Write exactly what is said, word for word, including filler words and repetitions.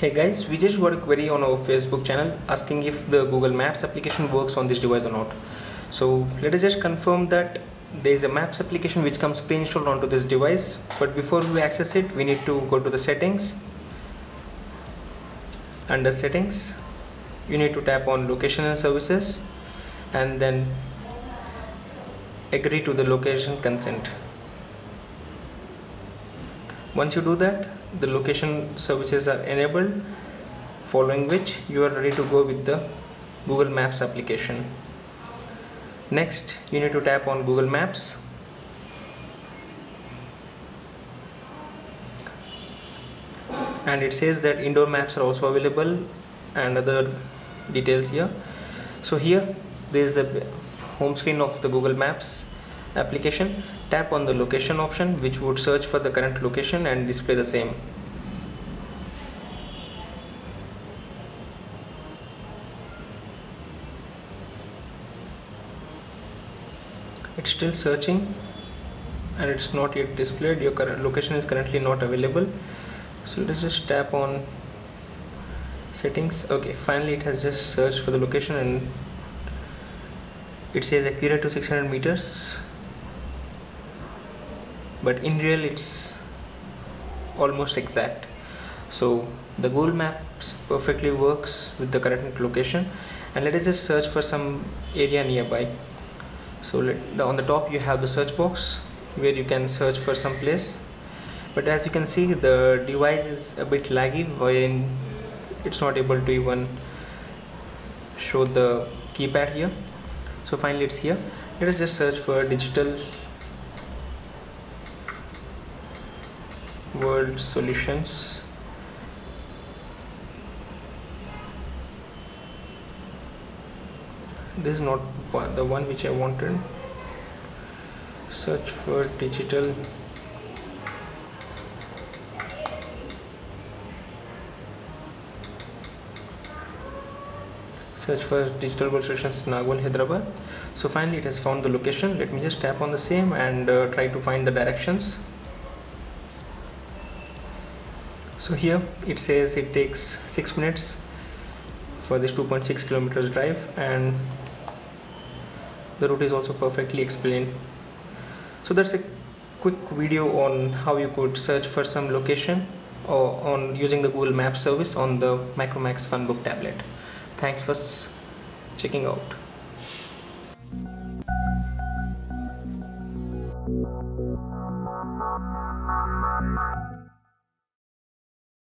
Hey guys, we just got a query on our Facebook channel asking if the Google Maps application works on this device or not. So let us just confirm that there is a Maps application which comes pre-installed onto this device, but before we access it we need to go to the settings. Under settings you need to tap on location and services and then agree to the location consent. Once you do that, the location services are enabled, following which you are ready to go with the Google Maps application. Next, you need to tap on Google Maps and it says that indoor maps are also available and other details here. So here there is the home screen of the Google Maps application. Tap on the location option, which would search for the current location and display the same. It's still searching and it's not yet displayed. Your current location is currently not available, so let's just tap on settings. Okay, finally it has just searched for the location and it says accurate to six hundred meters, but in real it's almost exact. So the Google Maps perfectly works with the current location, and let us just search for some area nearby. So let, the, on the top you have the search box where you can search for some place, but as you can see the device is a bit laggy wherein it's not able to even show the keypad here. So finally it's here. Let us just search for digital world solutions. This is not the one which I wanted. Search for digital Search for digital world solutions Nagole, Hyderabad. So finally it has found the location. Let me just tap on the same and uh, try to find the directions. So here it says it takes six minutes for this two point six kilometers drive, and the route is also perfectly explained. So that's a quick video on how you could search for some location or on using the Google Maps service on the Micromax Funbook tablet. Thanks for checking out.